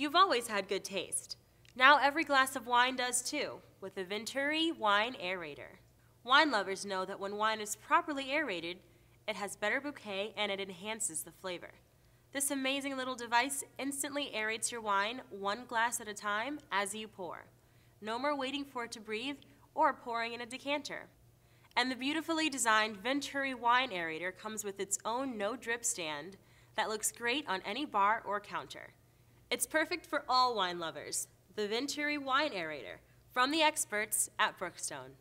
You've always had good taste. Now every glass of wine does too, with the Vinturi Wine Aerator. Wine lovers know that when wine is properly aerated, it has better bouquet and it enhances the flavor. This amazing little device instantly aerates your wine one glass at a time as you pour. No more waiting for it to breathe or pouring in a decanter. And the beautifully designed Vinturi Wine Aerator comes with its own no-drip stand that looks great on any bar or counter. It's perfect for all wine lovers. The Vinturi Wine Aerator, from the experts at Brookstone.